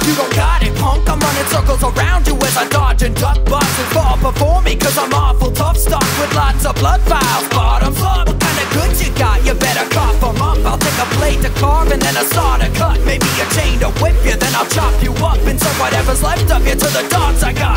if you don't got it, punk. I'm running circles around you as I dodge and duck bots and fall before me, cause I'm awful tough stuff with lots of blood files. Bottoms up, what kind of good you got? You better cough them up. I'll take a blade to carve and then a saw to cut, maybe a chain to whip you, then I'll chop you up and serve whatever's left of you to the dogs I got.